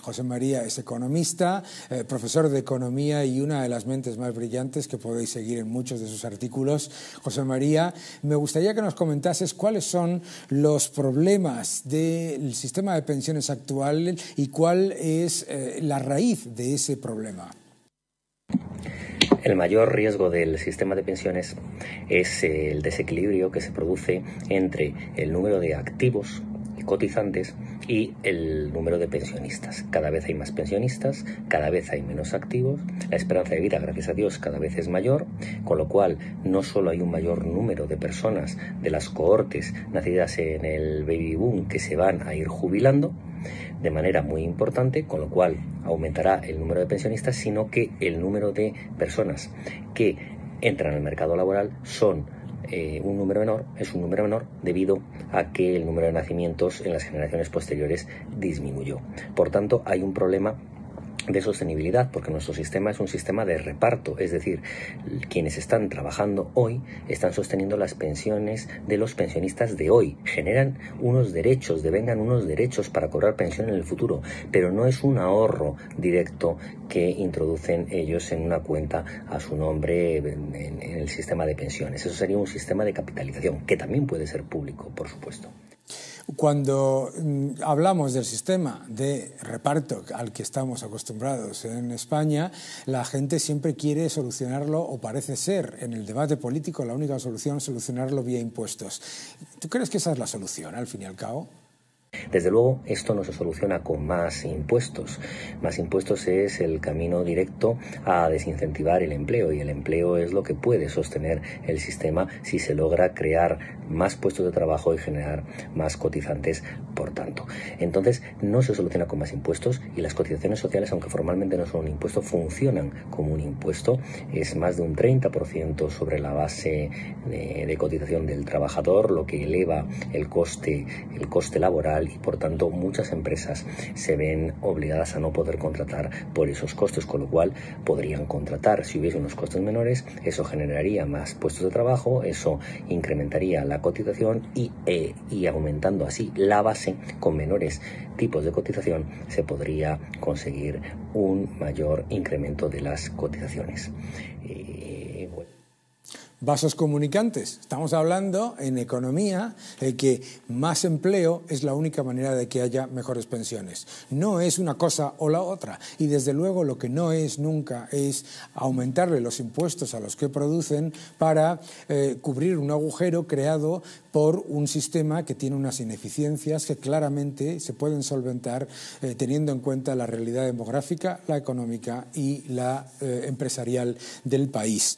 José María es economista, profesor de economía y una de las mentes más brillantes que podéis seguir en muchos de sus artículos. José María, me gustaría que nos comentases cuáles son los problemas del sistema de pensiones actual y cuál es la raíz de ese problema. El mayor riesgo del sistema de pensiones es el desequilibrio que se produce entre el número de activos cotizantes y el número de pensionistas. Cada vez hay más pensionistas, cada vez hay menos activos, la esperanza de vida, gracias a Dios, cada vez es mayor, con lo cual no solo hay un mayor número de personas de las cohortes nacidas en el baby boom que se van a ir jubilando de manera muy importante, con lo cual aumentará el número de pensionistas, sino que el número de personas que entran al mercado laboral son un número menor debido a que el número de nacimientos en las generaciones posteriores disminuyó. Por tanto, hay un problema de sostenibilidad, porque nuestro sistema es un sistema de reparto, es decir, quienes están trabajando hoy están sosteniendo las pensiones de los pensionistas de hoy, generan unos derechos, devengan unos derechos para cobrar pensión en el futuro, pero no es un ahorro directo que introducen ellos en una cuenta a su nombre en el sistema de pensiones. Eso sería un sistema de capitalización, que también puede ser público, por supuesto. Cuando hablamos del sistema de reparto al que estamos acostumbrados en España, la gente siempre quiere solucionarlo, o parece ser en el debate político la única solución es solucionarlo vía impuestos. ¿Tú crees que esa es la solución al fin y al cabo? Desde luego, esto no se soluciona con más impuestos. Más impuestos es el camino directo a desincentivar el empleo, y el empleo es lo que puede sostener el sistema si se logra crear más puestos de trabajo y generar más cotizantes, por tanto. Entonces, no se soluciona con más impuestos, y las cotizaciones sociales, aunque formalmente no son un impuesto, funcionan como un impuesto. Es más de un 30% sobre la base de cotización del trabajador, lo que eleva el coste laboral, y por tanto muchas empresas se ven obligadas a no poder contratar por esos costes, con lo cual podrían contratar si hubiese unos costes menores. Eso generaría más puestos de trabajo, eso incrementaría la cotización y aumentando así la base con menores tipos de cotización se podría conseguir un mayor incremento de las cotizaciones. Vasos comunicantes. Estamos hablando en economía de que más empleo es la única manera de que haya mejores pensiones. No es una cosa o la otra. Y desde luego lo que no es nunca es aumentarle los impuestos a los que producen para cubrir un agujero creado por un sistema que tiene unas ineficiencias que claramente se pueden solventar teniendo en cuenta la realidad demográfica, la económica y la empresarial del país.